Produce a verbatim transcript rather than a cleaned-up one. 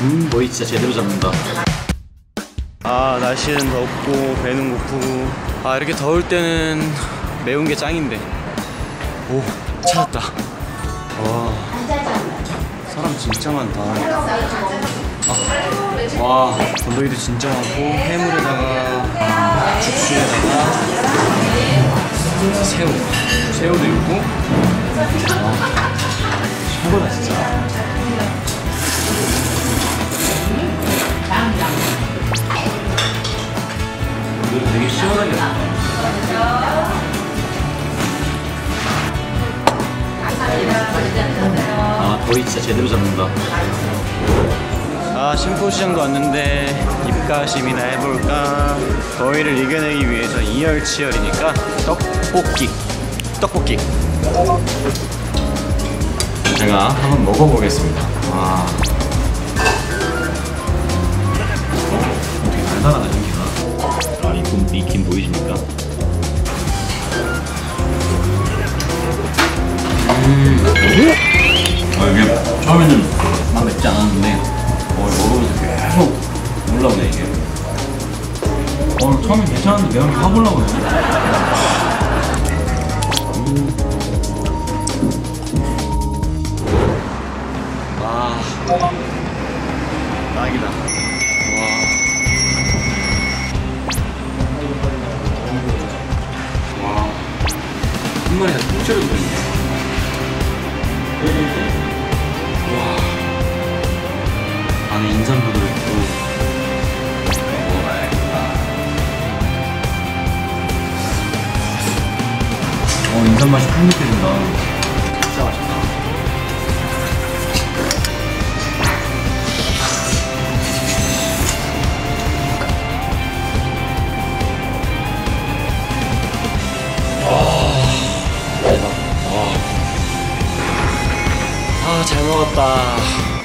음, 머리 진짜 제대로 잡는다. 아, 날씨는 덥고 배는 고프고, 아, 이렇게 더울 때는 매운 게 짱인데. 오, 찾았다. 와, 사람 진짜 많다. 아, 와, 건더기도 진짜 많고, 해물에다가 죽수에다가 새우, 새우도 있고. 아, 최고다 진짜. 되게 시원하게 아, 더위 진짜 제대로 잡는다. 아, 신포시장도 왔는데 입가심이나 해볼까. 더위를 이겨내기 위해서 이열치열이니까 떡볶이 떡볶이 제가 한번 먹어보겠습니다. 와, 되게 달달하다 진짜. 이김 보이십니까? 음. 아, 이게 처음에는 막 맵지 않았는데, 어, 먹으면서 계속 올라오네, 이게. 어, 처음엔 괜찮았는데, 매운 게 확 올라오네. 음. 와, 딱이다. 한 마리가 통째로 들어있네. 와, 안에 인삼도 들어있고. 어, 인삼 맛이 푹 느껴진다. 진짜 맛있다. 잘 먹었다.